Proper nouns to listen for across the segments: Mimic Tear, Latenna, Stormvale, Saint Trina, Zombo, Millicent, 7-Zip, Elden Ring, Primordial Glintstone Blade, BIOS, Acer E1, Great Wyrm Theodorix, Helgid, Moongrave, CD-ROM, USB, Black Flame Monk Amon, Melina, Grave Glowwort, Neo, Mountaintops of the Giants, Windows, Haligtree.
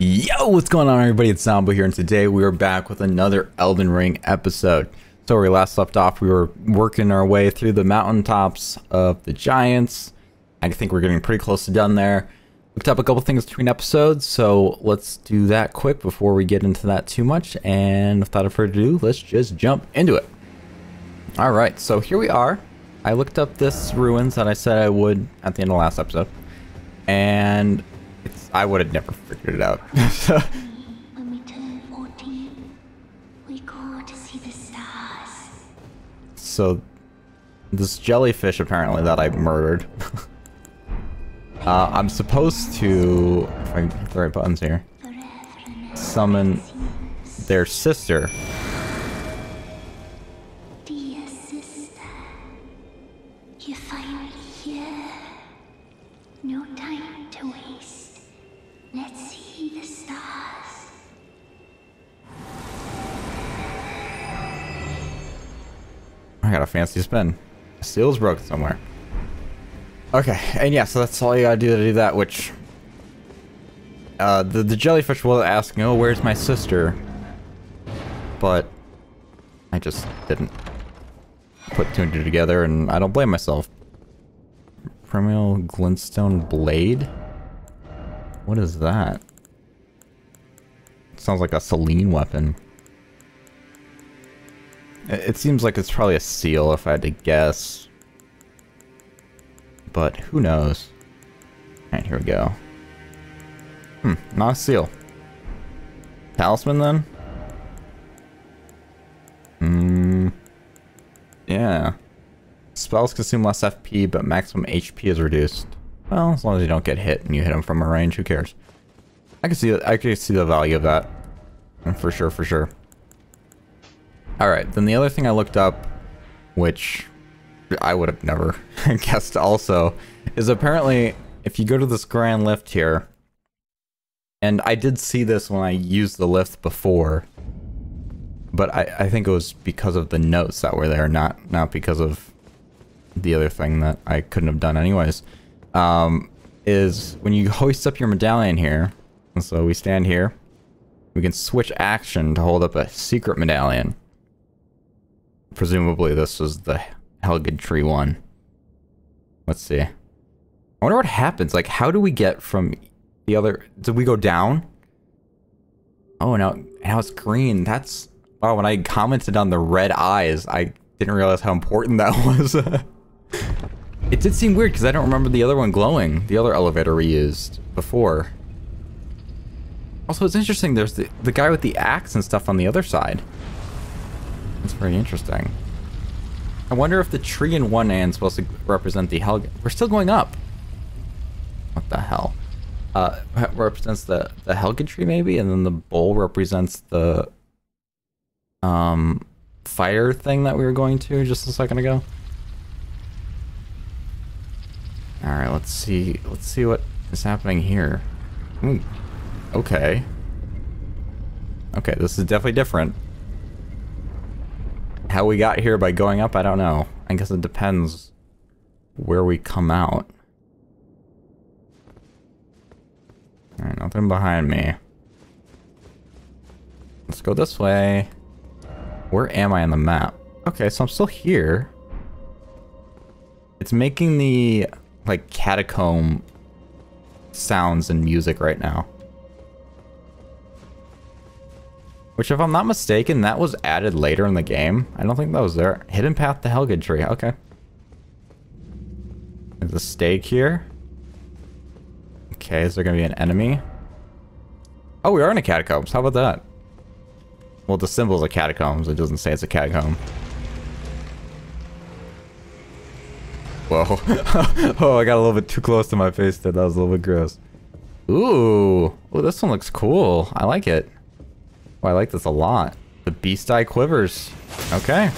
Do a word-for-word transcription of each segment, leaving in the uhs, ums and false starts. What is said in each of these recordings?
Yo, what's going on everybody, it's Zombo here, and today we are back with another Elden Ring episode. So where we last left off, we were working our way through the Mountaintops of the Giants. I think we're getting pretty close to done there. Looked up a couple things between episodes, so let's do that quick before we get into that too much. And without further ado, let's just jump into it. Alright, so here we are. I looked up this ruins that I said I would at the end of the last episode. And... It's, I would have never figured it out. So. When we turn fourteen, we go to see the stars. So, this jellyfish apparently that I murdered. uh, I'm supposed to, if I hit the right buttons here, summon their sister. Dear sister, you're finally here. No time to waste. Let's see the stars. I got a fancy spin. The seal's broken somewhere. Okay, and yeah, so that's all you gotta do to do that, which... Uh, the, the jellyfish was asking, oh, where's my sister? But... I just didn't put two and two together, and I don't blame myself. Primordial Glintstone Blade? What is that? It sounds like a Selene weapon. It, it seems like it's probably a seal if I had to guess. But who knows? Alright, here we go. Hmm, not a seal. Talisman then? Hmm. Yeah. Spells consume less F P, but maximum H P is reduced. Well, as long as you don't get hit and you hit them from a range, who cares? I can see I can see the value of that. For sure, for sure. Alright, then the other thing I looked up, which I would have never guessed also, is apparently if you go to this grand lift here, and I did see this when I used the lift before, but I, I think it was because of the notes that were there, not, not because of the other thing that I couldn't have done anyways. Um, is when you hoist up your medallion here, and so we stand here, we can switch action to hold up a secret medallion. Presumably this is the Haligtree one. Let's see. I wonder what happens, like how do we get from the other, did we go down? Oh, now, now it's green, that's, oh, when I commented on the red eyes, I didn't realize how important that was. It did seem weird because I don't remember the other one glowing, the other elevator we used before. Also, it's interesting, there's the, the guy with the axe and stuff on the other side. That's very interesting. I wonder if the tree in one hand is supposed to represent the Helga. We're still going up. What the hell? Uh, represents the, the Helga tree maybe, and then the bowl represents the um, fire thing that we were going to just a second ago. All right, let's see. Let's see what is happening here. Ooh, okay. Okay, this is definitely different. How we got here by going up, I don't know. I guess it depends where we come out. All right, nothing behind me. Let's go this way. Where am I on the map? Okay, so I'm still here. It's making the... like catacomb sounds and music right now. Which if I'm not mistaken, that was added later in the game. I don't think that was there. Hidden path to Helga Tree, okay. There's a stake here. Okay, is there gonna be an enemy? Oh, we are in a catacombs, how about that? Well, the symbol's a catacombs, it doesn't say it's a catacomb. Whoa. Oh, I got a little bit too close to my face there. That was a little bit gross. Ooh. Oh, this one looks cool. I like it. Oh, I like this a lot. The beast eye quivers. Okay.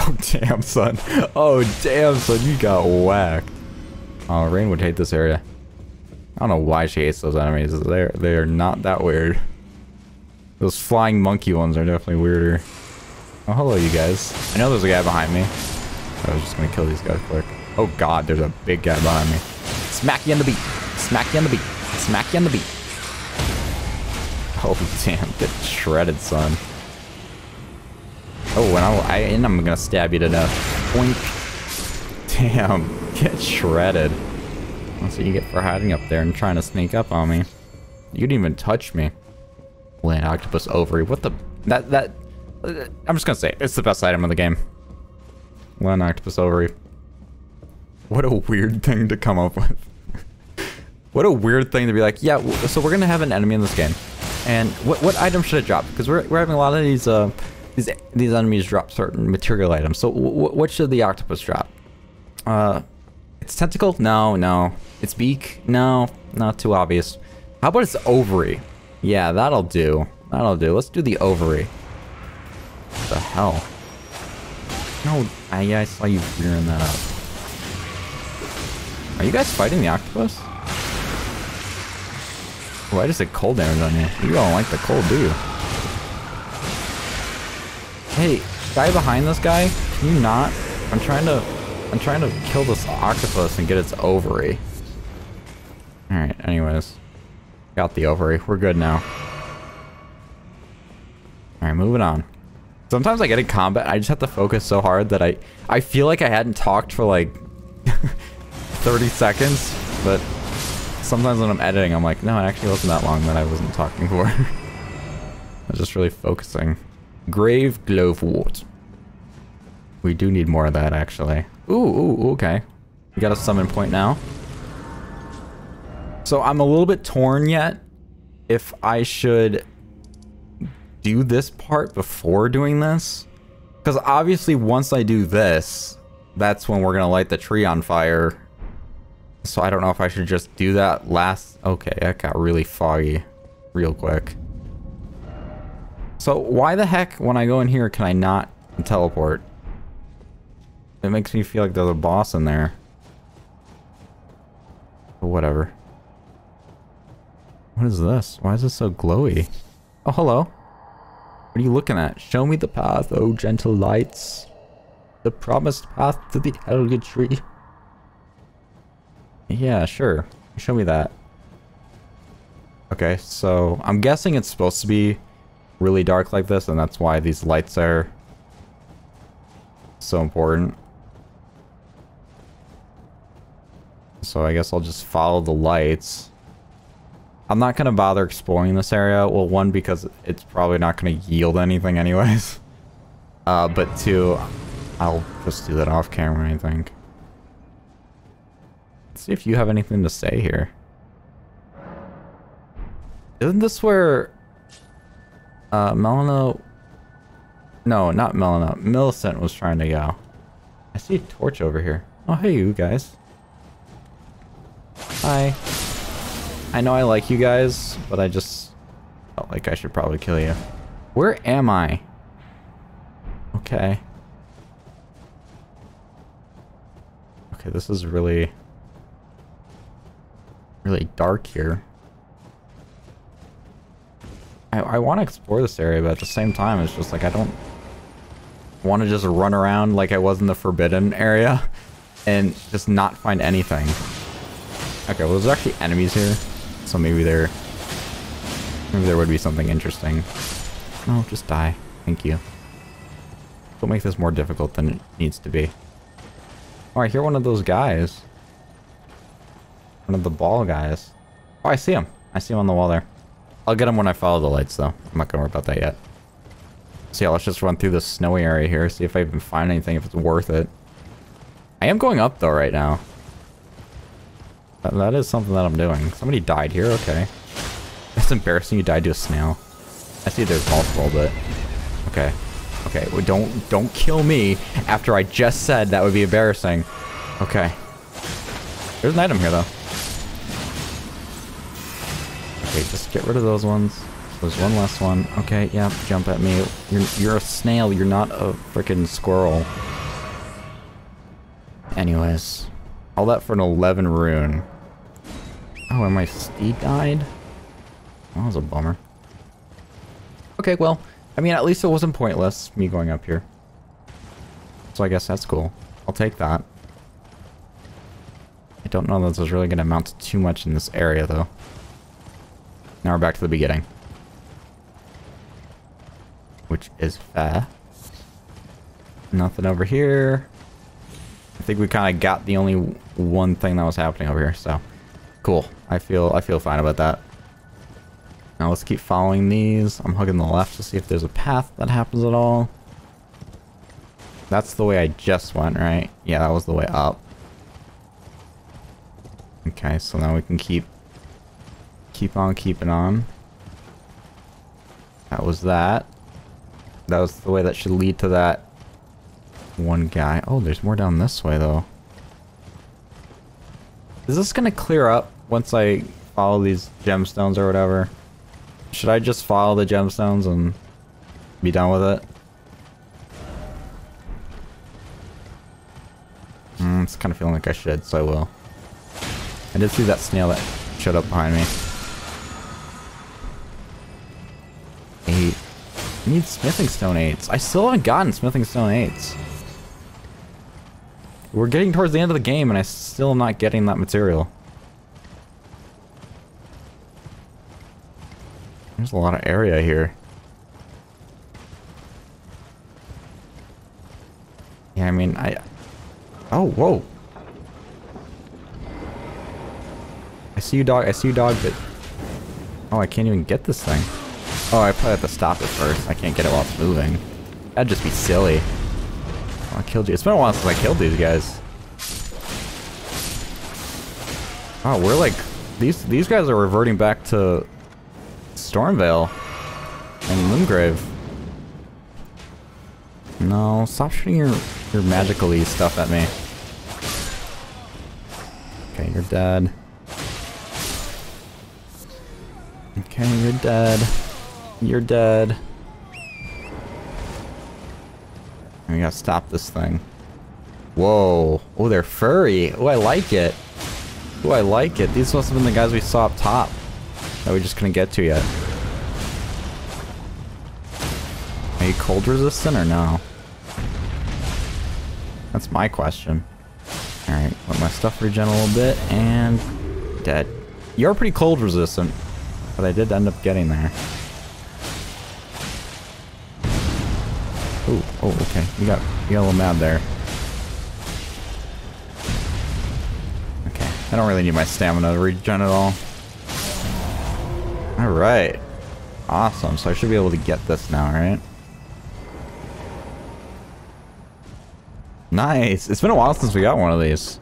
Oh, damn, son. Oh, damn, son. You got whacked. Oh, Rain would hate this area. I don't know why she hates those enemies. They're, they're not that weird. Those flying monkey ones are definitely weirder. Oh, hello, you guys. I know there's a guy behind me. I was just going to kill these guys quick. Oh god, there's a big guy behind me. Smack you on the beat. Smack you on the beat. Smack you on the beat. Oh damn, get shredded, son. Oh, and I, I and I'm gonna stab you to death. Boink. Damn, get shredded. That's what you get for hiding up there and trying to sneak up on me. You didn't even touch me. Land octopus ovary. What the? That that. I'm just gonna say it. It's the best item of the game. Land octopus ovary. What a weird thing to come up with. What a weird thing to be like, yeah, so we're gonna have an enemy in this game. And what what item should I drop? Because we're, we're having a lot of these uh these these enemies drop certain material items. So w what should the octopus drop? Uh, its tentacle? No, no. Its beak? No, not too obvious. How about its ovary? Yeah, that'll do. That'll do. Let's do the ovary. What the hell? No, I, yeah, I saw you figuring that out. Are you guys fighting the octopus? Oh, I just did cold damage on you. You don't like the cold, do you? Hey, guy behind this guy, can you not? I'm trying to, I'm trying to kill this octopus and get its ovary. All right. Anyways, got the ovary. We're good now. All right, moving on. Sometimes I get in combat, I just have to focus so hard that I, I feel like I hadn't talked for like thirty seconds, but. Sometimes when I'm editing, I'm like, no, it actually wasn't that long that I wasn't talking for. I was just really focusing. Grave Glowwort. We do need more of that, actually. Ooh, ooh, okay. We got a summon point now. So I'm a little bit torn yet if I should do this part before doing this. Because obviously once I do this, that's when we're going to light the tree on fire. So I don't know if I should just do that last... Okay, that got really foggy real quick. So why the heck, when I go in here, can I not teleport? It makes me feel like there's a boss in there. But whatever. What is this? Why is this so glowy? Oh, hello. What are you looking at? Show me the path, oh gentle lights. The promised path to the Haligtree. Yeah, sure. Show me that. Okay, so I'm guessing it's supposed to be really dark like this, and that's why these lights are so important. So I guess I'll just follow the lights. I'm not going to bother exploring this area. Well, one, because it's probably not going to yield anything anyways. Uh, but two, I'll just do that off camera, I think. Let's see if you have anything to say here. Isn't this where uh, Melina... No, not Melina. Millicent was trying to go. I see a torch over here. Oh, hey, you guys. Hi. I know I like you guys, but I just felt like I should probably kill you. Where am I? Okay. Okay, this is really... really dark here. I, I want to explore this area, but at the same time, it's just like I don't want to just run around like I was in the forbidden area and just not find anything. Okay, well, there's actually enemies here, so maybe there, maybe there would be something interesting. No, just die. Thank you. Don't make this more difficult than it needs to be. Oh, I hear one of those guys. One of the ball guys. Oh, I see him. I see him on the wall there. I'll get him when I follow the lights, though. I'm not gonna worry about that yet. So yeah, let's just run through the snowy area here, see if I can find anything, if it's worth it. I am going up, though, right now. That, that is something that I'm doing. Somebody died here? Okay. That's embarrassing. You died to a snail. I see there's multiple, but... Okay. Okay, well, don't, don't kill me after I just said that would be embarrassing. Okay. There's an item here, though. Okay, just get rid of those ones. There's one last one. Okay, yeah, jump at me. You're, you're a snail. You're not a freaking squirrel. Anyways. All that for an eleven rune. Oh, and my steed died? That was a bummer. Okay, well, I mean, at least it wasn't pointless, me going up here. So I guess that's cool. I'll take that. I don't know that this is really going to amount to too much in this area, though. Now we're back to the beginning. which is fair. Nothing over here. I think we kind of got the only one thing that was happening over here, so cool. I feel I feel fine about that. Now let's keep following these. I'm hugging the left to see if there's a path that happens at all. That's the way I just went, right? Yeah, that was the way up. Okay, so now we can keep keep on keeping on. That was that. That was the way that should lead to that one guy. Oh, there's more down this way though. Is this gonna clear up once I follow these gemstones or whatever? Should I just follow the gemstones and be done with it? Mm, it's kind of feeling like I should, so I will. I did see that snail that showed up behind me. Eight. I need smithing stone eights. I still haven't gotten smithing stone eights. We're getting towards the end of the game and I still am not getting that material. There's a lot of area here. Yeah, I mean, I... Oh, whoa! I see you, dog. I see you, dog, but... Oh, I can't even get this thing. Oh, I probably have to stop it first. I can't get it while it's moving. That'd just be silly. Oh, I killed you. It's been a while since I killed these guys. Oh, we're like... These, these guys are reverting back to... Stormvale and Moongrave. No, stop shooting your your magical-y stuff at me. Okay, you're dead. Okay, you're dead. You're dead. And we gotta stop this thing. Whoa! Oh, they're furry. Oh, I like it. Oh, I like it. These must have been the guys we saw up top that we just couldn't get to yet. Are you cold resistant or no? That's my question. Alright, let my stuff regen a little bit and... dead. You're pretty cold resistant, but I did end up getting there. Oh, oh, okay. You got, you got a little mad there. Okay. I don't really need my stamina to regen at all. Alright. Awesome. So I should be able to get this now, right? Nice. It's been a while since we got one of these.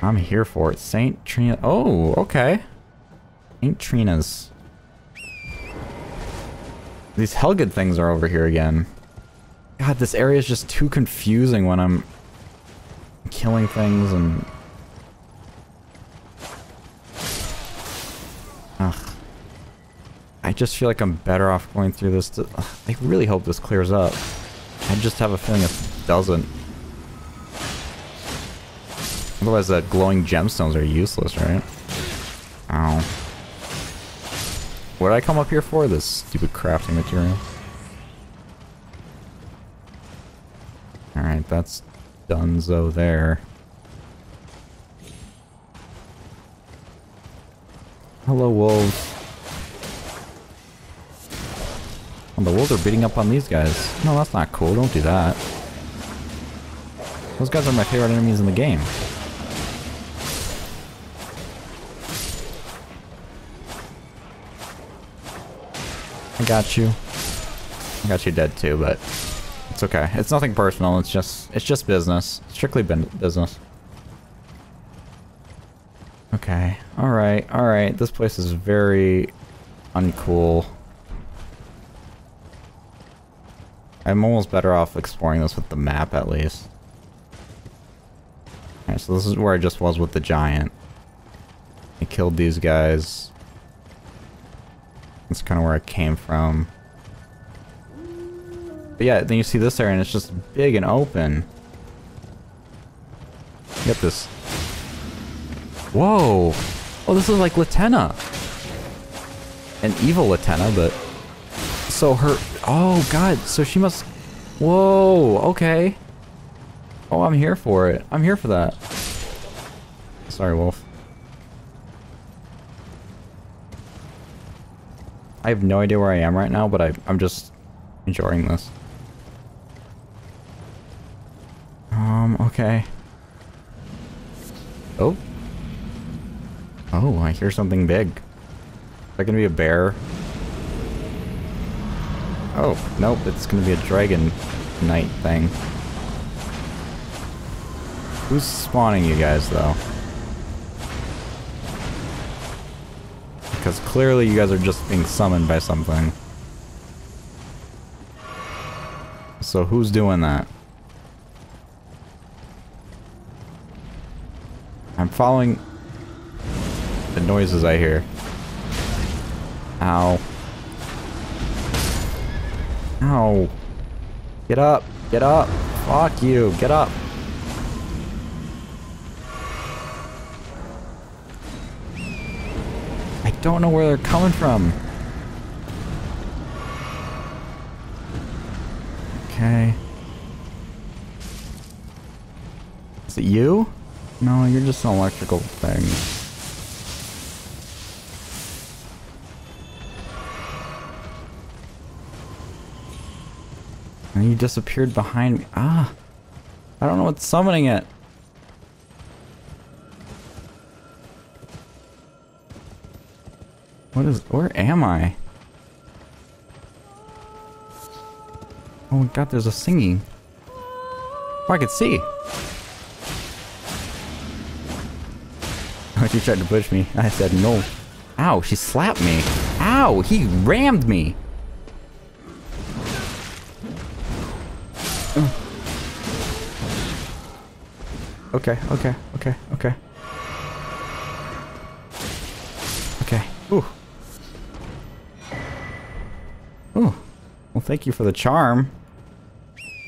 I'm here for it. Saint Trina. Oh, okay. Saint Trina's. These Helgid things are over here again. God, this area is just too confusing when I'm killing things and... Ugh. I just feel like I'm better off going through this to, ugh, I really hope this clears up. I just have a feeling it doesn't. Otherwise the glowing gemstones are useless, right? Ow. What did I come up here for? This stupid crafting material. Alright, that's donezo there. Hello, wolves. Oh, the wolves are beating up on these guys. No, that's not cool. Don't do that. Those guys are my favorite enemies in the game. I got you. I got you dead too, but it's okay. It's nothing personal. It's just it's just business. Strictly business. Okay. Alright, alright. This place is very uncool. I'm almost better off exploring this with the map, at least. Alright, so this is where I just was with the giant. I killed these guys. That's kind of where I came from. But yeah, then you see this area and it's just big and open. Get this. Whoa! Oh, this is like Latenna. An evil Latenna, but... So her... Oh, God. So she must... Whoa, okay. Oh, I'm here for it. I'm here for that. Sorry, wolf. I have no idea where I am right now, but I, I'm just enjoying this. Um, okay. Oh. Oh, I hear something big. Is that gonna be a bear? Oh, nope, it's gonna be a dragon knight thing. Who's spawning you guys, though? Because clearly you guys are just being summoned by something. So who's doing that? I'm following the noises I hear. Ow. Ow. Get up. Get up. Fuck you. Get up. I don't know where they're coming from. Okay. Is it you? No, you're just an electrical thing. And you disappeared behind me. Ah! I don't know what's summoning it. What is... Where am I? Oh my god, there's a singing. Oh, I could see! She tried to push me. I said no. Ow, she slapped me. Ow, he rammed me. Okay, okay, okay, okay. Okay. Ooh. Ooh. Well, thank you for the charm.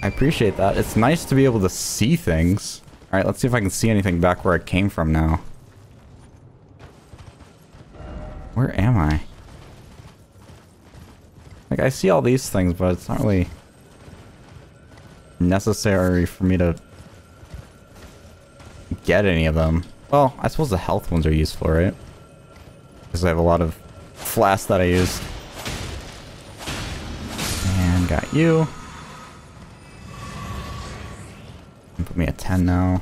I appreciate that. It's nice to be able to see things. Alright, let's see if I can see anything back where I came from now. Where am I? Like, I see all these things, but it's not really necessary for me to get any of them. Well, I suppose the health ones are useful, right? Because I have a lot of flasks that I use. And got you. Put me at ten now.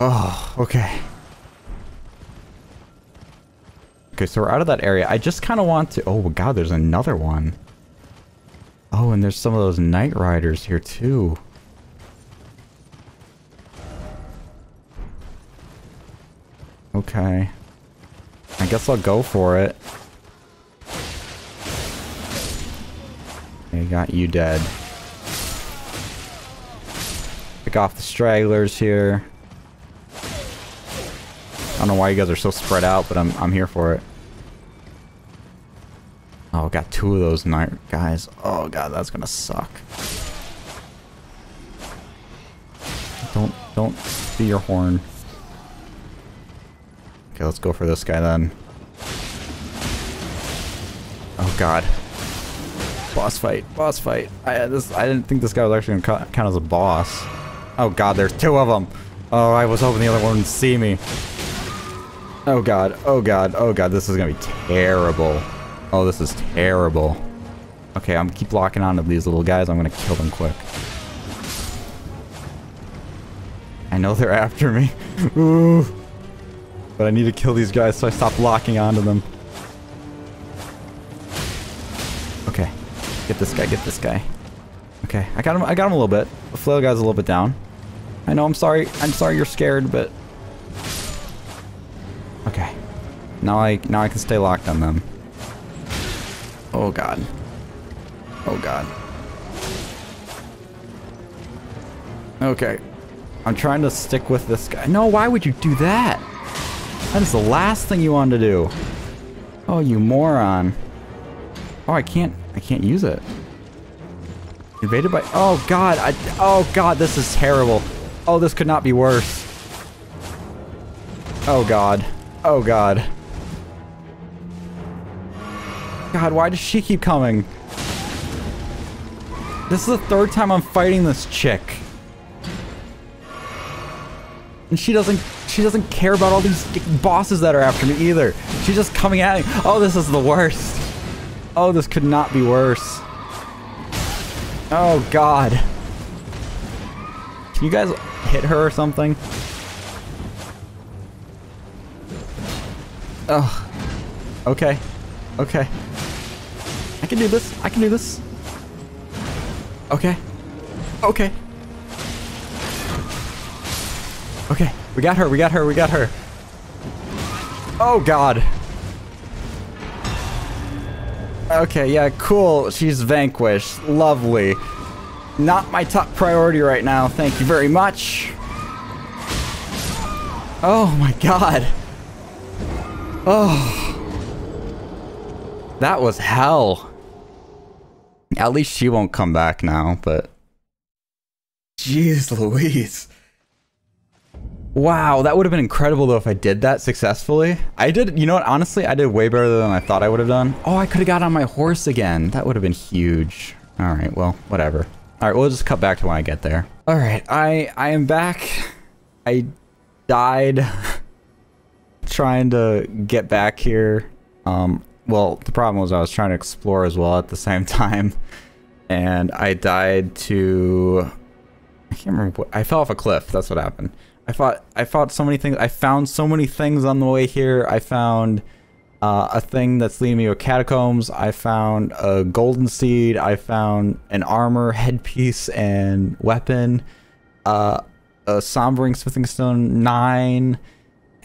Oh, okay. Okay, so we're out of that area. I just kind of want to... Oh, god, there's another one. Oh, and there's some of those Knight Riders here, too. Okay. I guess I'll go for it. They got you dead. Pick off the stragglers here. I don't know why you guys are so spread out, but I'm I'm here for it. Oh, got two of those night guys. Oh god, that's gonna suck. Don't don't be your horn. Okay, let's go for this guy then. Oh god, boss fight, boss fight. I this I didn't think this guy was actually gonna count as a boss. Oh god, there's two of them. Oh, I was hoping the other one would see me. Oh god, oh god, oh god, this is gonna be terrible. Oh, this is terrible. Okay, I'm keep locking on to these little guys. I'm gonna kill them quick. I know they're after me. Ooh. But I need to kill these guys, so I stop locking onto them. Okay. Get this guy, get this guy. Okay, I got him, I got him a little bit. The flail guy's a little bit down. I know, I'm sorry, I'm sorry you're scared, but... Okay, now I now I can stay locked on them. Oh god. Oh god. Okay, I'm trying to stick with this guy. No, why would you do that? That is the last thing you wanted to do. Oh, you moron. Oh, I can't I can't use it. Invaded by. Oh god. I. Oh god. This is terrible. Oh, this could not be worse. Oh god. Oh god. God, why does she keep coming? This is the third time I'm fighting this chick. And she doesn't she doesn't care about all these bosses that are after me either. She's just coming at me. Oh, this is the worst. Oh, this could not be worse. Oh, God. Can you guys hit her or something? Oh. Okay. Okay. I can do this. I can do this. Okay. Okay. Okay. We got her. We got her. We got her. Oh, God. Okay, yeah, cool. She's vanquished. Lovely. Not my top priority right now. Thank you very much. Oh, my God. Oh. That was hell. At least she won't come back now, but... Jeez Louise. Wow, that would have been incredible though if I did that successfully. I did, you know what, honestly, I did way better than I thought I would have done. Oh, I could have got on my horse again. That would have been huge. All right, well, whatever. All right, we'll just cut back to when I get there. All right, I, I am back. I died trying to get back here. Um, well, the problem was I was trying to explore as well at the same time. And I died to, I can't remember what, I fell off a cliff, that's what happened. I fought, I fought so many things. I found so many things on the way here. I found uh, a thing that's leading me to catacombs. I found a golden seed. I found an armor, headpiece, and weapon. Uh, a sombering smithing stone nine.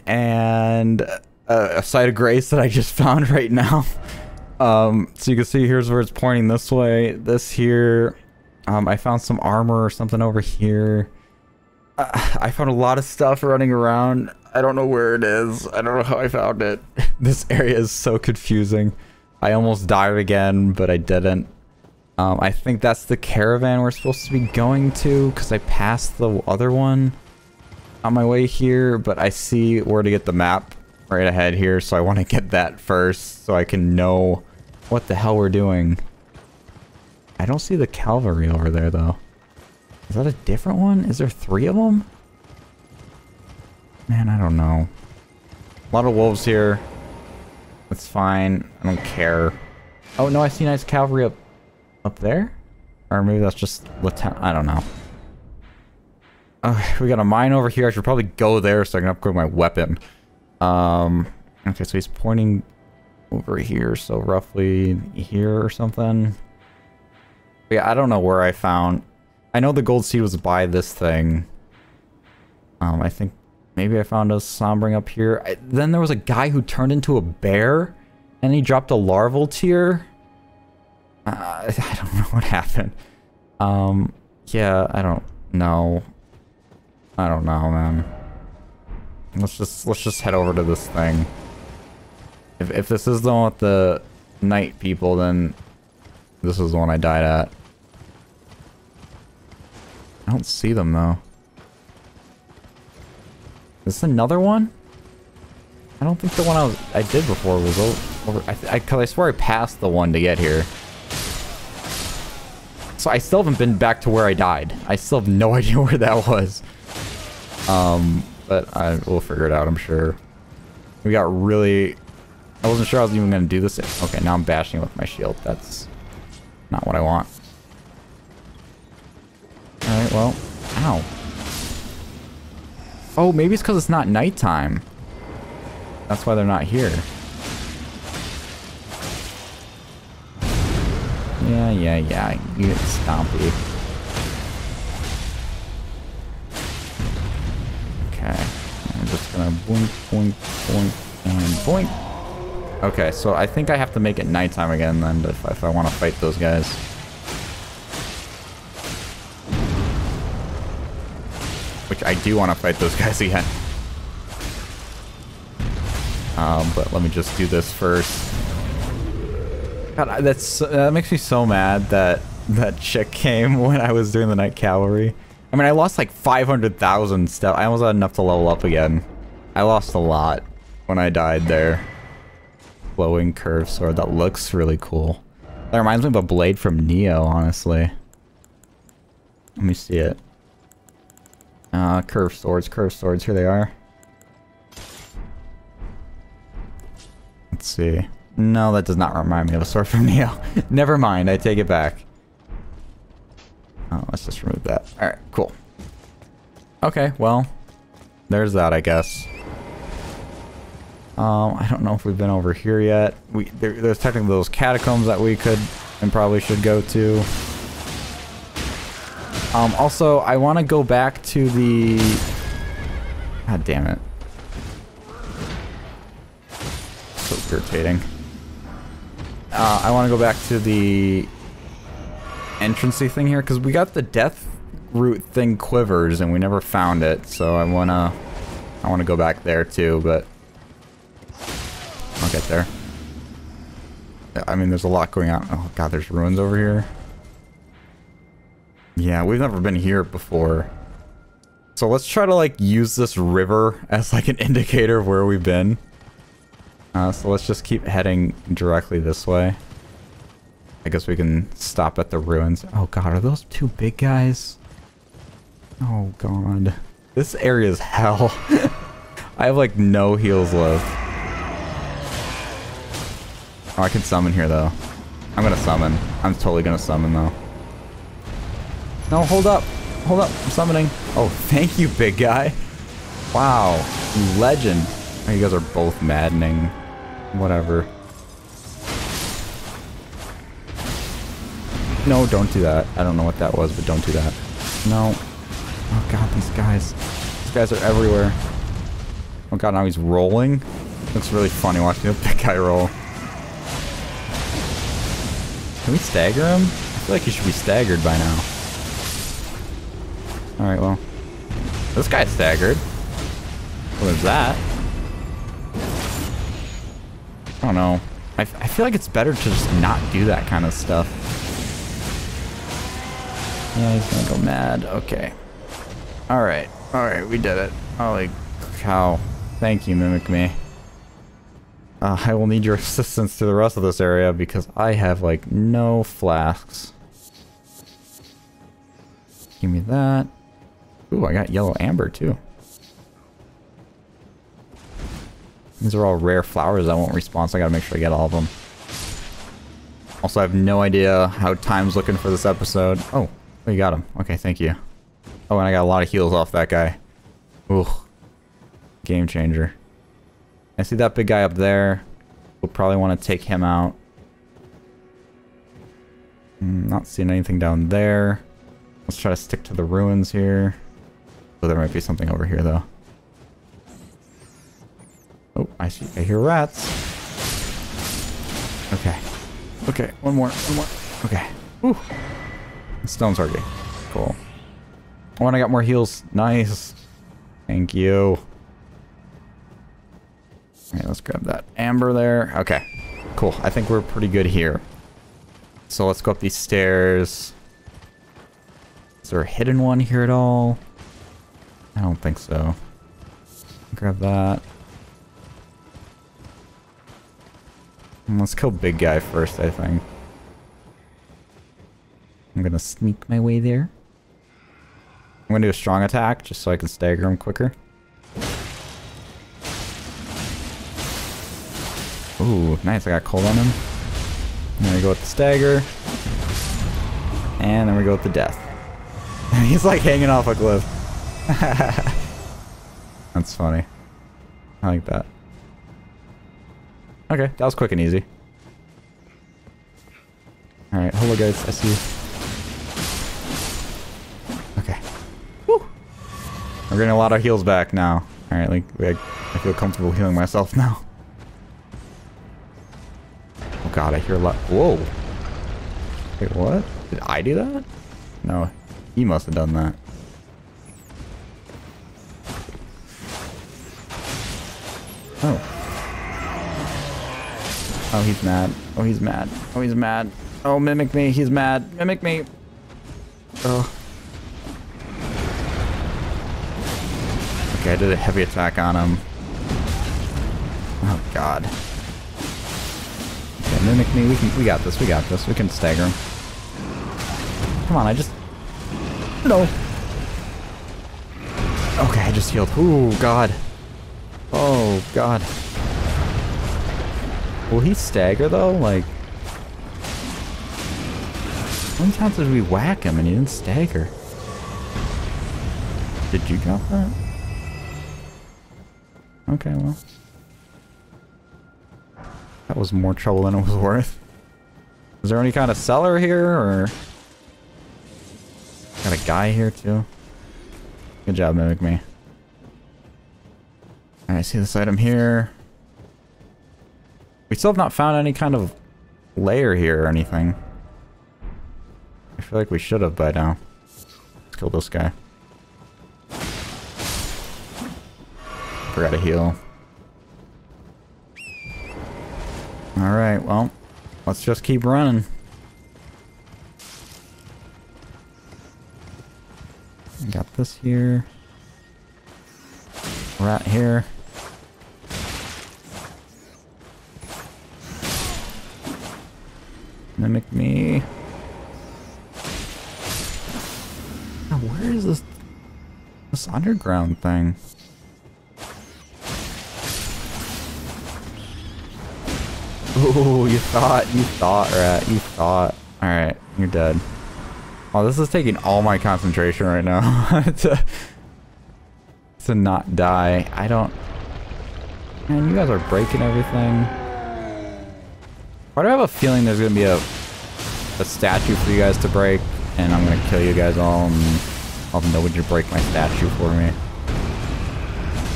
And a, a site of grace that I just found right now. um, so you can see here's where it's pointing this way. This here. Um, I found some armor or something over here. I found a lot of stuff running around. I don't know where it is. I don't know how I found it. This area is so confusing. I almost died again, but I didn't. Um, I think that's the caravan we're supposed to be going to because I passed the other one on my way here, but I see where to get the map right ahead here, so I want to get that first so I can know what the hell we're doing. I don't see the cavalry over there, though. Is that a different one? Is there three of them? Man, I don't know. A lot of wolves here. That's fine. I don't care. Oh, no, I see nice cavalry up up there? Or maybe that's just Latenna. I don't know. Okay, we got a mine over here. I should probably go there so I can upgrade my weapon. Um, okay, so he's pointing over here. So roughly here or something. But yeah, I don't know where I found... I know the gold seed was by this thing. Um, I think maybe I found a sombering up here. I, then there was a guy who turned into a bear and he dropped a larval tear. Uh, I don't know what happened. Um, yeah, I don't know. I don't know, man. Let's just, let's just head over to this thing. If, if this is the one with the night people, then this is the one I died at. I don't see them, though. Is this another one? I don't think the one I, was, I did before was over... Because I, I, I swear I passed the one to get here. So I still haven't been back to where I died. I still have no idea where that was. Um, but I will figure it out, I'm sure. We got really... I wasn't sure I was even going to do this. Okay, now I'm bashing with my shield. That's not what I want. Alright, well, ow. Oh, maybe it's because it's not nighttime. That's why they're not here. Yeah, yeah, yeah. You get stompy. Okay. I'm just gonna boink, boink, boink, and boink. Okay, so I think I have to make it nighttime again then if, if I want to fight those guys. Which I do want to fight those guys again. Um, but let me just do this first. God, that's, that makes me so mad that that chick came when I was doing the night cavalry. I mean, I lost like five hundred thousand steps. I almost had enough to level up again. I lost a lot when I died there. Flowing curve sword. That looks really cool. That reminds me of a blade from Neo, honestly. Let me see it. Uh, curved swords, curved swords, here they are. Let's see. No, that does not remind me of a sword from Neo. Never mind, I take it back. Oh, let's just remove that. Alright, cool. Okay, well, there's that, I guess. Um, I don't know if we've been over here yet. We there, There's technically those catacombs that we could and probably should go to. Um, also, I want to go back to the... God damn it. So irritating. Uh, I want to go back to the entrancey thing here, because we got the death root thing quivers and we never found it, so I want to I want to go back there too, but I'll get there. I mean, there's a lot going on. Oh god, there's ruins over here. Yeah, we've never been here before. So let's try to like use this river as like an indicator of where we've been. Uh, so let's just keep heading directly this way. I guess we can stop at the ruins. Oh god, are those two big guys? Oh god. This area is hell. I have like no heals left. Oh, I can summon here though. I'm gonna summon. I'm totally gonna summon though. No, hold up. Hold up. I'm summoning. Oh, thank you, big guy. Wow. Legend. Oh, you guys are both maddening. Whatever. No, don't do that. I don't know what that was, but don't do that. No. Oh god, these guys. These guys are everywhere. Oh god, now he's rolling. That's really funny watching the big guy roll. Can we stagger him? I feel like he should be staggered by now. Alright, well. This guy's staggered. What is that? I don't know. I, f I feel like it's better to just not do that kind of stuff. Yeah, he's gonna go mad. Okay. Alright. Alright, we did it. Holy cow. Thank you, Mimic Me. Uh, I will need your assistance to the rest of this area because I have, like, no flasks. Give me that. Ooh, I got yellow amber, too. These are all rare flowers that won't respawn, so I gotta make sure I get all of them. Also, I have no idea how time's looking for this episode. Oh, oh you got him. Okay, thank you. Oh, and I got a lot of heals off that guy. Ooh. Game changer. I see that big guy up there. We'll probably want to take him out. Not seeing anything down there. Let's try to stick to the ruins here. Oh, there might be something over here, though. Oh, I see. I hear rats. Okay. Okay, one more. One more. Okay. Woo. Stone's already. Cool. Oh, and I got more heals. Nice. Thank you. Alright, let's grab that amber there. Okay, cool. I think we're pretty good here. So let's go up these stairs. Is there a hidden one here at all? I don't think so. Grab that. And let's kill big guy first, I think. I'm gonna sneak my way there. I'm gonna do a strong attack just so I can stagger him quicker. Ooh, nice, I got cold on him. And then we go with the stagger. And then we go with the death. He's like hanging off a cliff. That's funny. I like that. Okay, that was quick and easy. Alright, hello guys, I see you. Okay. Woo! We're getting a lot of heals back now. Alright, like, like, I feel comfortable healing myself now. God, I hear a lot. Whoa. Wait, what? Did I do that? No, he must have done that. Oh. Oh, he's mad. Oh, he's mad. Oh, he's mad. Oh, Mimic Me. He's mad. Mimic Me. Oh. Okay, I did a heavy attack on him. Oh, God. Mimic Me, we can, we got this, we got this, we can stagger him. Come on, I just... No! Okay, I just healed. Ooh, god. Oh, god. Will he stagger though? Like, how many times did we whack him and he didn't stagger? Did you drop that? Okay, well. That was more trouble than it was worth. Is there any kind of cellar here, or... Got a guy here, too? Good job, Mimic Me. Alright, see this item here. We still have not found any kind of lair here or anything. I feel like we should have by now. Let's kill this guy. Forgot to heal. Alright, well, let's just keep running. Got this here. Rat here. Mimic Me. Now, where is this this underground thing? Ooh, you thought, you thought, Rat, you thought. Alright, you're dead. Oh, this is taking all my concentration right now to, to not die. I don't... Man, you guys are breaking everything. Why do I have a feeling there's going to be a, a statue for you guys to break, and I'm going to kill you guys all, and I'll know when you break my statue for me.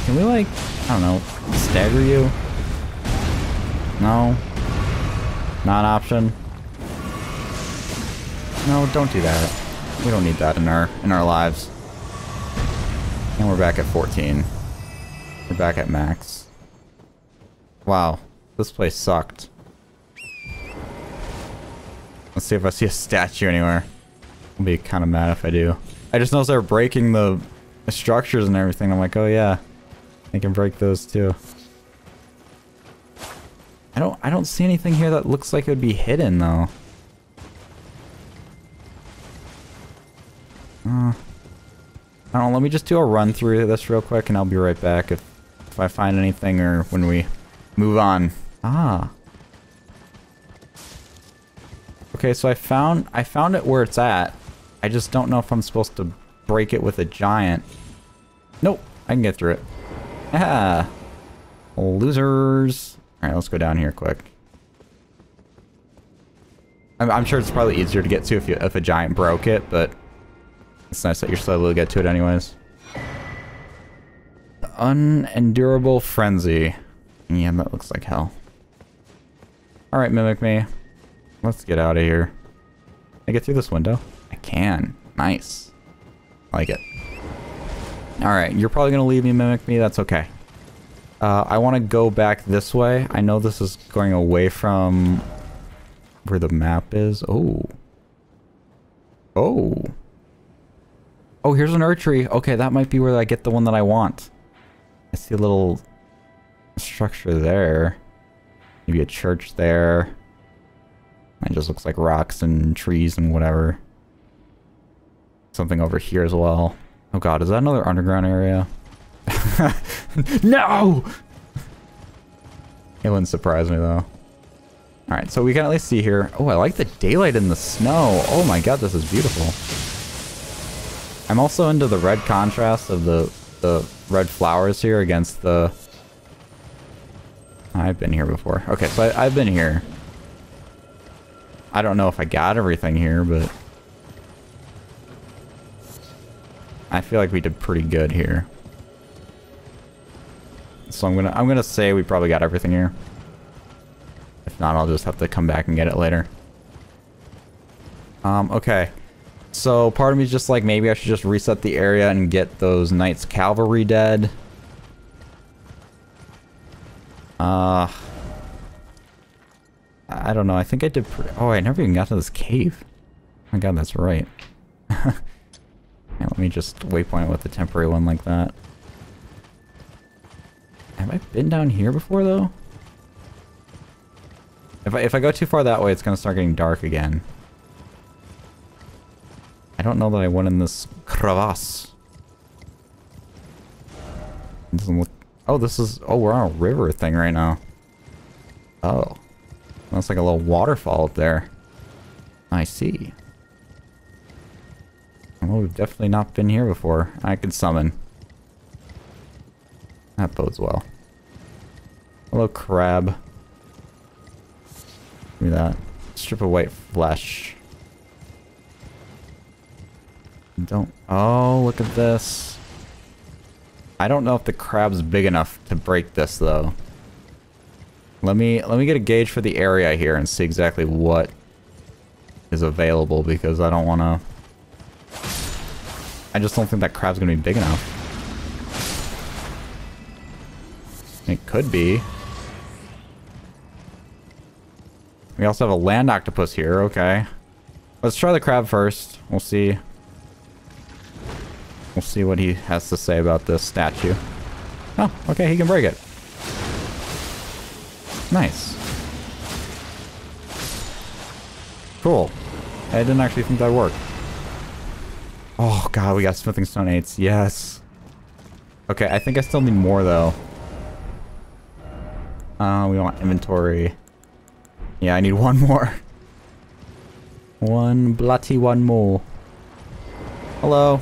Can we, like, I don't know, stagger you? No? Not an option? No, don't do that. We don't need that in our in our lives. And we're back at fourteen. We're back at max. Wow, this place sucked. Let's see if I see a statue anywhere. I'll be kind of mad if I do. I just noticed they were breaking the, the structures and everything. I'm like, oh yeah, they can break those too. I don't I don't see anything here that looks like it would be hidden though. Uh, I don't know, let me just do a run through this real quick and I'll be right back if, if I find anything or when we move on. Ah. Okay, so I found I found it where it's at. I just don't know if I'm supposed to break it with a giant. Nope, I can get through it. Ah. Losers. Alright, let's go down here quick. I'm, I'm sure it's probably easier to get to if, you, if a giant broke it, but... It's nice that you're slow to get to it anyways. Unendurable Frenzy. Yeah, that looks like hell. Alright, Mimic Me. Let's get out of here. Can I get through this window? I can. Nice. I like it. Alright, you're probably going to leave me, Mimic Me. That's okay. Uh, I want to go back this way. I know this is going away from where the map is. Oh. Oh. Oh, here's an Urtree. Okay, that might be where I get the one that I want. I see a little structure there. Maybe a church there. It just looks like rocks and trees and whatever. Something over here as well. Oh god, is that another underground area? No! It wouldn't surprise me though. Alright, so we can at least see here. Oh, I like the daylight in the snow. Oh my god, this is beautiful. I'm also into the red contrast of the the red flowers here against the... I've been here before. Okay, so I, I've been here. I don't know if I got everything here, but... I feel like we did pretty good here. So I'm gonna, I'm gonna say we probably got everything here. If not, I'll just have to come back and get it later. Um, okay. So part of me is just like, maybe I should just reset the area and get those Knights Cavalry dead. Uh, I don't know. I think I did pretty... Oh, I never even got to this cave. Oh my god, that's right. Yeah, let me just waypoint with a temporary one like that. Have I been down here before, though? If I, if I go too far that way, it's going to start getting dark again. I don't know that I went in this crevasse. It doesn't look... Oh, this is... Oh, we're on a river thing right now. Oh. That's like a little waterfall up there. I see. Well, we've definitely not been here before. I can summon. That bodes well. Hello, crab. Give me that. Strip of white flesh. Don't... Oh, look at this. I don't know if the crab's big enough to break this, though. Let me let me get a gauge for the area here and see exactly what is available, because I don't want to... I just don't think that crab's going to be big enough. It could be. We also have a land octopus here. Okay. Let's try the crab first. We'll see. We'll see what he has to say about this statue. Oh, okay. He can break it. Nice. Cool. I didn't actually think that worked. Oh, God. We got smithing stone eights. Yes. Okay. I think I still need more, though. Uh, we want inventory. Yeah, I need one more. One bloody one more. Hello.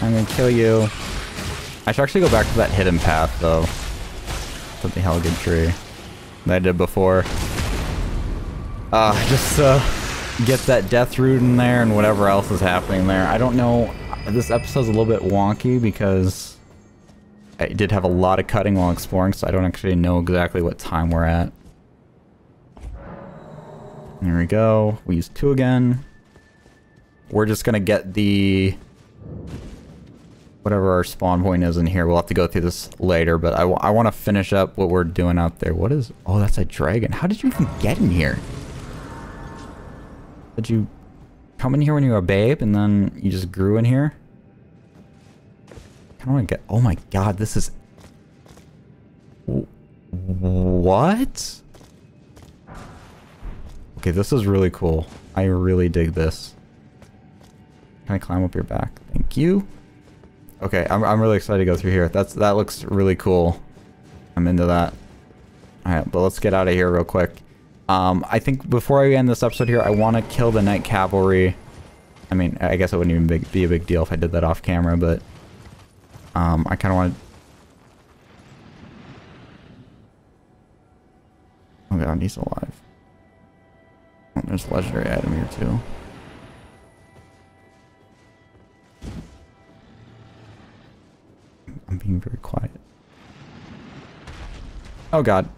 I'm gonna kill you. I should actually go back to that hidden path, though. To the Haligtree. That I did before. Uh, just uh, get that death root in there and whatever else is happening there. I don't know. This episode's a little bit wonky because... I did have a lot of cutting while exploring, so I don't actually know exactly what time we're at. There we go. We use two again. We're just gonna get the... whatever our spawn point is in here. We'll have to go through this later, but I, I want to finish up what we're doing out there. What is... Oh, that's a dragon. How did you even get in here? Did you come in here when you were a babe, and then you just grew in here? I don't want to get... Oh my god, this is... What? Okay, this is really cool. I really dig this. Can I climb up your back? Thank you. Okay, I'm, I'm really excited to go through here. That's That looks really cool. I'm into that. Alright, but let's get out of here real quick. Um, I think before I end this episode here, I want to kill the Night Cavalry. I mean, I guess it wouldn't even big, be a big deal if I did that off camera, but... Um, I kind of want to... Oh god, he's alive. Oh, there's a legendary item here too. I'm being very quiet. Oh god.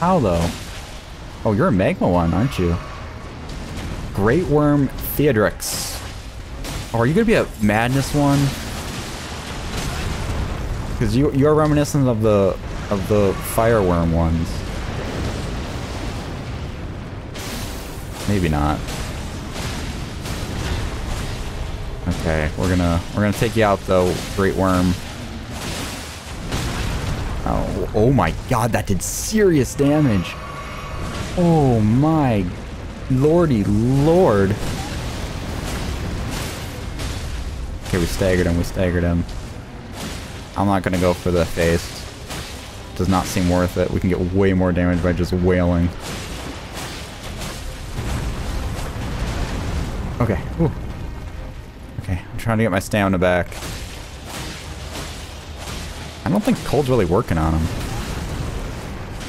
How though? Oh, you're a magma one, aren't you? Great Wyrm Theodorix. Oh, are you gonna be a madness one? Because you you're reminiscent of the of the fireworm ones. Maybe not. Okay, we're gonna we're gonna take you out though, Great Wyrm. Oh, oh my god, that did serious damage. Oh my lordy lord. Okay, we staggered him, we staggered him. I'm not gonna go for the face. Does not seem worth it. We can get way more damage by just wailing. Okay, ooh. Okay, I'm trying to get my stamina back. I don't think cold's really working on him.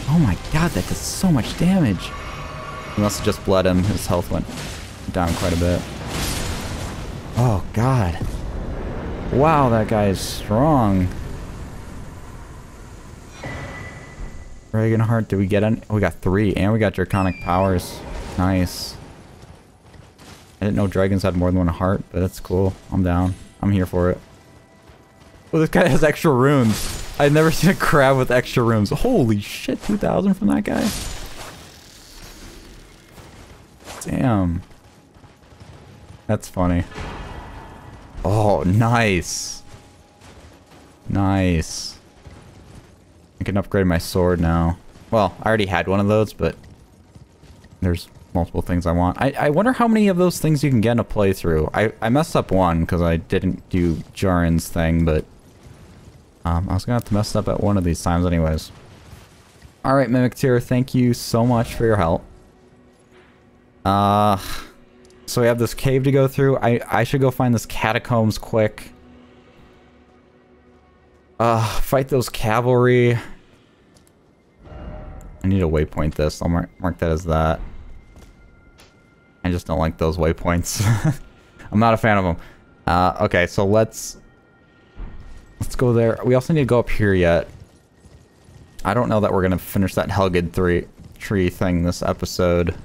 Oh my god, that does so much damage. He must have just bled him. His health went down quite a bit. Oh god. Wow, that guy is strong. Dragonheart, did we get any? Oh, we got three, and we got Draconic Powers. Nice. I didn't know dragons had more than one heart, but that's cool. I'm down. I'm here for it. Oh, this guy has extra runes. I've never seen a crab with extra runes. Holy shit, two thousand from that guy? Damn. That's funny. Oh, nice. Nice. I can upgrade my sword now. Well, I already had one of those, but there's multiple things I want. I, I wonder how many of those things you can get in a playthrough. I, I messed up one because I didn't do Jaren's thing, but Um, I was going to have to mess up at one of these times anyways. Alright, Mimic Tear, thank you so much for your help. Uh, so we have this cave to go through. I, I should go find this catacombs quick. Uh, fight those cavalry. I need to waypoint this. I'll mark, mark that as that. I just don't like those waypoints. I'm not a fan of them. Uh, okay, so let's... Let's go there. We also need to go up here yet. I don't know that we're going to finish that Helgid tree thing this episode.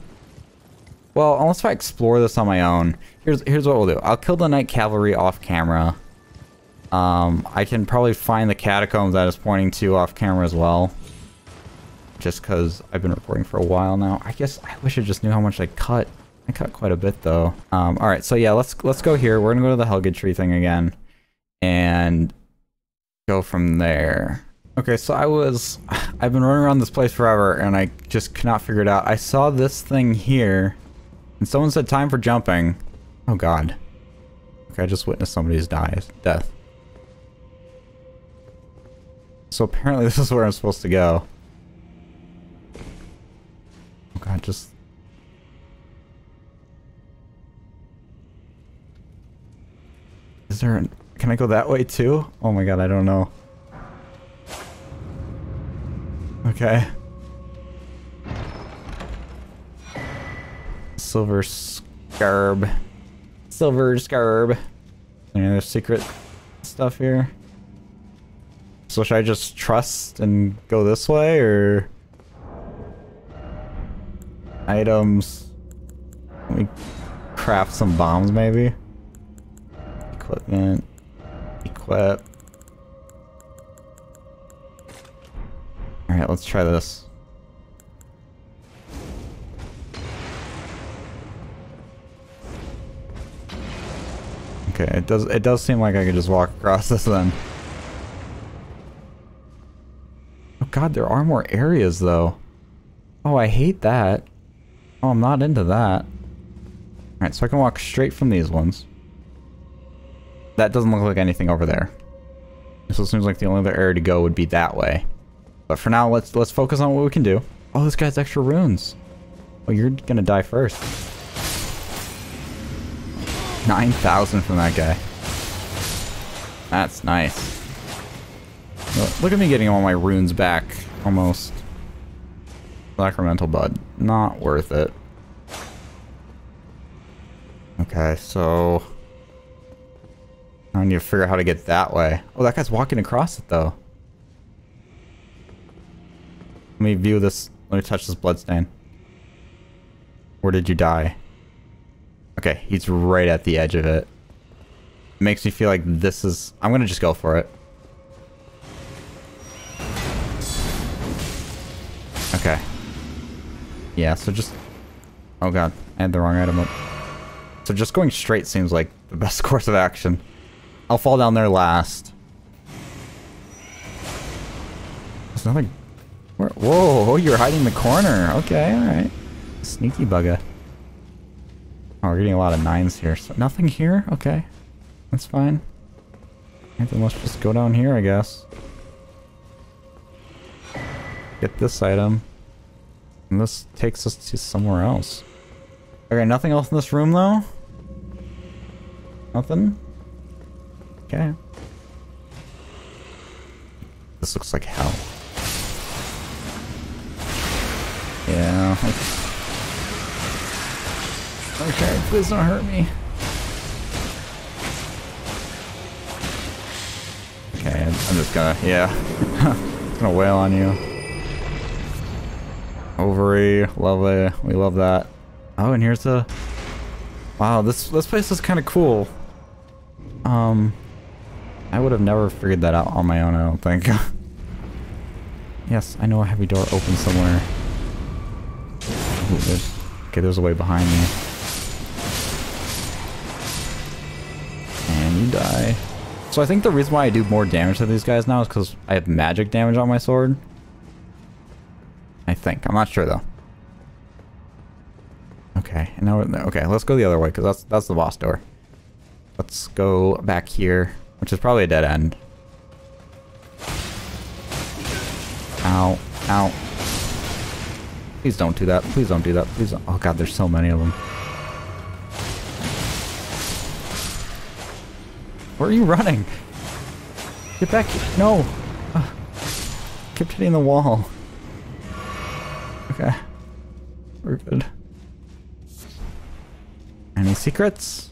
Well, unless if I explore this on my own. Here's here's what we'll do. I'll kill the Knight Cavalry off camera. Um, I can probably find the catacombs that is pointing to off camera as well. Just because I've been recording for a while now. I guess I wish I just knew how much I cut. I cut quite a bit though. Um, all right, so yeah, let's let's go here. We're gonna go to the Helgid tree thing again, and go from there. Okay, so I was, I've been running around this place forever, and I just could not figure it out. I saw this thing here, and someone said time for jumping. Oh God. Okay, I just witnessed somebody's dies death. So apparently this is where I'm supposed to go. Oh God, just. Is there an... Can I go that way too? Oh my God, I don't know. Okay. Silver Scarab. Silver Scarab. Any other secret stuff here? So should I just trust and go this way, or... Items... Let me craft some bombs maybe? Equipment. Equip. Alright, let's try this. Okay, it does it does seem like I could just walk across this then. Oh God, there are more areas though. Oh, I hate that. Oh, I'm not into that. Alright, so I can walk straight from these ones. That doesn't look like anything over there. So it seems like the only other area to go would be that way. But for now, let's let's focus on what we can do. Oh, this guy's extra runes. Well, you're gonna die first. nine thousand from that guy. That's nice. Look at me getting all my runes back, almost. Sacramental Bud. Not worth it. Okay, so... I need to figure out how to get that way. Oh, that guy's walking across it though. Let me view this. Let me touch this bloodstain. Where did you die? Okay, he's right at the edge of it. It makes me feel like this is... I'm gonna just go for it. Okay. Yeah, so just... Oh God, I had the wrong item up. So just going straight seems like the best course of action. I'll fall down there last. There's nothing... Where, whoa, you're hiding in the corner. Okay, alright. Sneaky bugger. Oh, we're getting a lot of nines here. So nothing here? Okay. That's fine. And then let's just go down here, I guess. Get this item. And this takes us to somewhere else. Okay, nothing else in this room, though? Nothing? Okay. This looks like hell. Yeah. Okay, please don't hurt me. Okay, I'm just gonna, yeah. It's gonna wail on you. Ovary, lovely. We love that. Oh, and here's the... Wow, this, this place is kind of cool. Um... I would have never figured that out on my own, I don't think. Yes, I know a heavy door opens somewhere. Ooh, there's, okay, there's a way behind me. And you die. So I think the reason why I do more damage to these guys now is because I have magic damage on my sword. I think. I'm not sure, though. Okay, and now we're in there. Okay, let's go the other way, because that's, that's the boss door. Let's go back here. Which is probably a dead end. Ow. Ow. Please don't do that. Please don't do that. Please don't. Oh god, there's so many of them. Where are you running? Get back here. No! Uh, kept hitting the wall. Okay. We're good. Any secrets?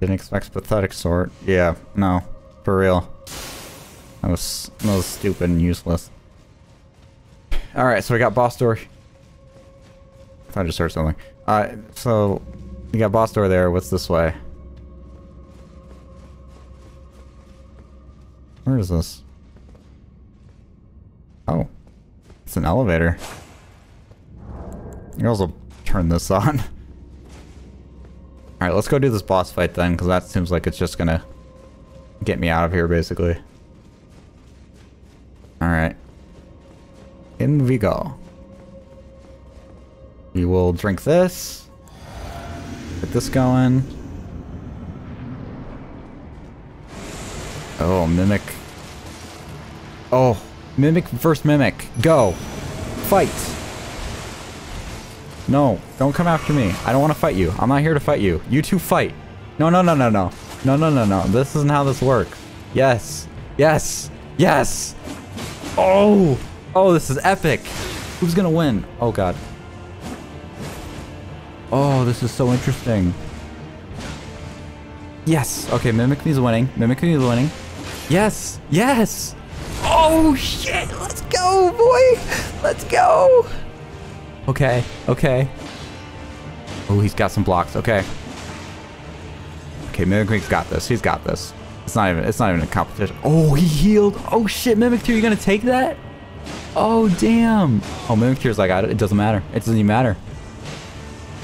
Didn't expect pathetic sort. Yeah, no. For real. That was, that was stupid and useless. Alright, so we got boss door. I thought I just heard something. Uh, so, we got boss door there. What's this way? Where is this? Oh. It's an elevator. You can also turn this on. Alright, let's go do this boss fight then, because that seems like it's just gonna get me out of here, basically. Alright. In we go. We will drink this. Get this going. Oh, Mimic. Oh, Mimic versus Mimic. Go. Fight. No, don't come after me. I don't want to fight you. I'm not here to fight you. You two fight. No, no, no, no, no. No, no, no, no. This isn't how this works. Yes. Yes. Yes. Oh. Oh, this is epic. Who's going to win? Oh, God. Oh, this is so interesting. Yes. Okay, Mimic is winning. Mimic is winning. Yes. Yes. Oh, shit. Let's go, boy. Let's go. Okay, okay. Oh, he's got some blocks. Okay. Okay, Mimic's got this. He's got this. It's not even it's not even a competition. Oh, he healed. Oh shit, Mimic Tear, you gonna take that? Oh damn. Oh, Mimic Tear's like, I got it. It doesn't matter. It doesn't even matter.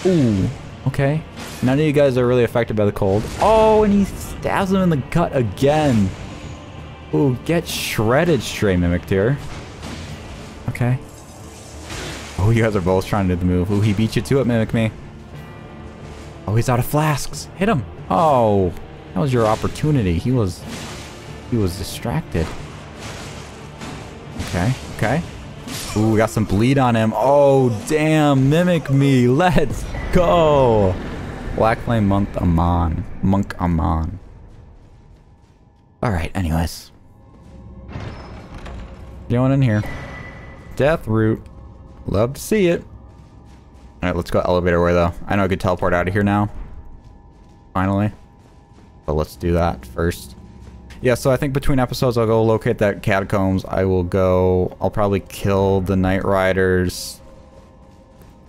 Ooh. Okay. None of you guys are really affected by the cold. Oh, and he stabs him in the gut again. Ooh, get shredded, stray Mimic Tear. Okay. Oh, you guys are both trying to do the move. Ooh, he beat you to it, Mimic Me. Oh, he's out of flasks. Hit him. Oh, that was your opportunity. He was, he was distracted. Okay, okay. Ooh, we got some bleed on him. Oh, damn, Mimic Me. Let's go. Black Flame Monk Amon. Monk Amon. All right, anyways. Going in here. Death Root. Love to see it. Alright, let's go elevator way though. I know I could teleport out of here now. Finally. But let's do that first. Yeah, so I think between episodes I'll go locate that catacombs. I will go... I'll probably kill the Night Riders.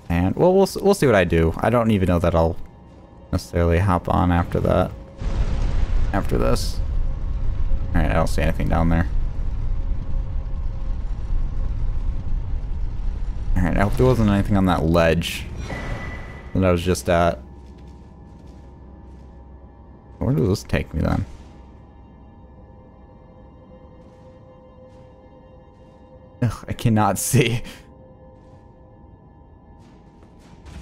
And... Well, we'll, we'll see what I do. I don't even know that I'll necessarily hop on after that. After this. Alright, I don't see anything down there. Alright, I hope there wasn't anything on that ledge that I was just at. Where does this take me then? Ugh, I cannot see.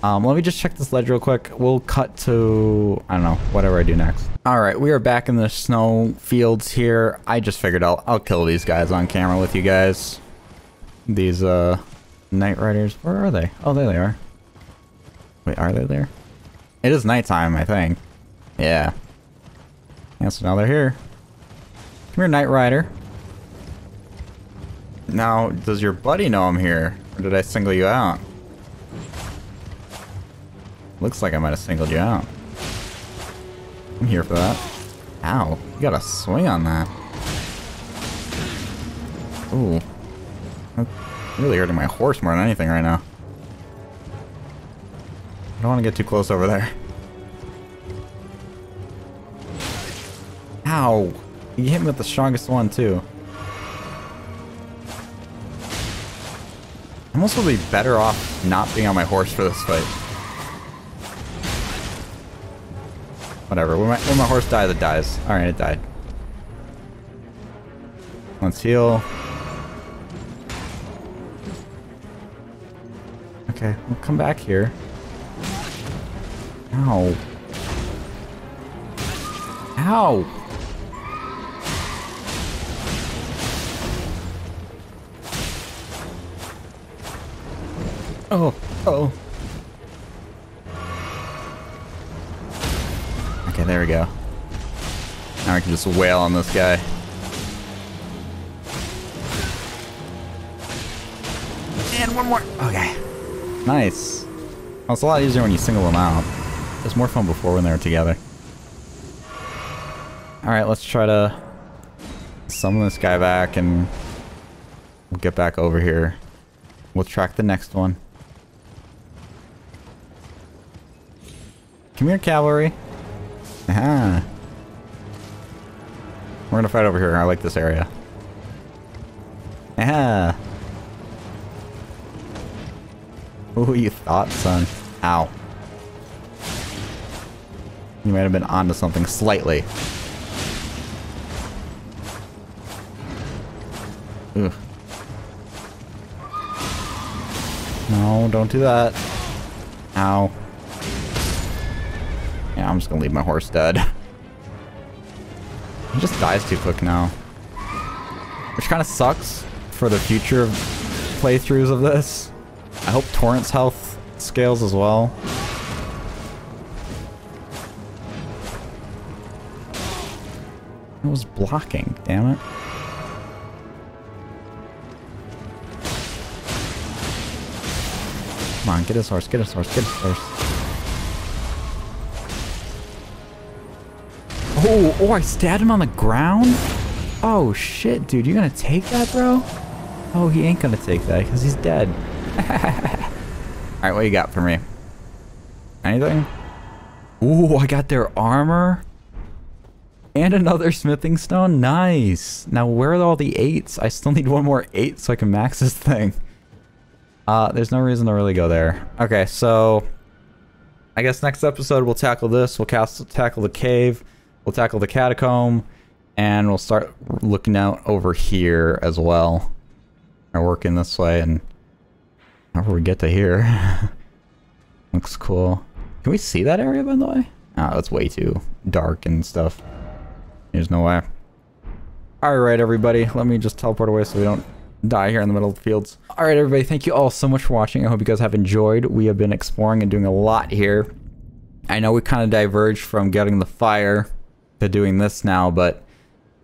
Um, let me just check this ledge real quick. We'll cut to, I don't know, whatever I do next. Alright, we are back in the snow fields here. I just figured I'll, I'll kill these guys on camera with you guys. These, uh... Night Riders, where are they? Oh, there they are. Wait, are they there? It is nighttime, I think. Yeah. Yeah, so now they're here. Come here, Night Rider. Now, does your buddy know I'm here? Or did I single you out? Looks like I might have singled you out. I'm here for that. Ow, you got a swing on that. Ooh. That's really hurting my horse more than anything right now. I don't want to get too close over there. Ow! You hit me with the strongest one too. I'm also be better off not being on my horse for this fight. Whatever. When my, when my horse dies, it dies. All right, it died. Let's heal. Okay, we'll come back here. Ow. Ow! Oh, uh oh. Okay, there we go. Now I can just wail on this guy. And one more. Okay. Nice. Well, it's a lot easier when you single them out. It was more fun before when they were together. Alright, let's try to summon this guy back and we'll get back over here. We'll track the next one. Come here, cavalry. Aha. We're gonna fight over here. I like this area. Aha. Ooh, you thought, son. Ow. You might have been onto something slightly. Ugh. No, don't do that. Ow. Yeah, I'm just gonna leave my horse dead. He just dies too quick now. Which kind of sucks for the future of playthroughs of this. I hope Torrent's health scales as well. It was blocking, damn it. Come on, get his horse, get his horse, get his horse. Oh, oh, I stabbed him on the ground? Oh shit, dude, you gonna take that, bro? Oh, he ain't gonna take that, because he's dead. Alright, what you got for me? Anything? Ooh, I got their armor. And another smithing stone. Nice. Now, where are all the eights? I still need one more eight so I can max this thing. Uh, there's no reason to really go there. Okay, so I guess next episode we'll tackle this. We'll cast, tackle the cave. We'll tackle the catacomb. And we'll start looking out over here as well. We're working this way and... however we get to here. Looks cool. Can we see that area, by the way? Oh, it's way too dark and stuff. There's no way. Alright, everybody. Let me just teleport away so we don't die here in the middle of the fields. Alright, everybody. Thank you all so much for watching. I hope you guys have enjoyed. We have been exploring and doing a lot here. I know we kind of diverged from getting the fire to doing this now, but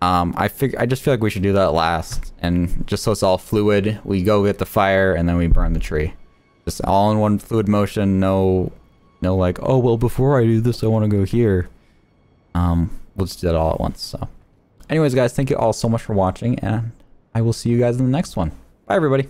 Um, I fig- I just feel like we should do that last, and just so it's all fluid, we go get the fire and then we burn the tree. Just all in one fluid motion, no, no like, oh well before I do this I want to go here. Um, we'll just do that all at once, so. Anyways guys, thank you all so much for watching, and I will see you guys in the next one. Bye everybody!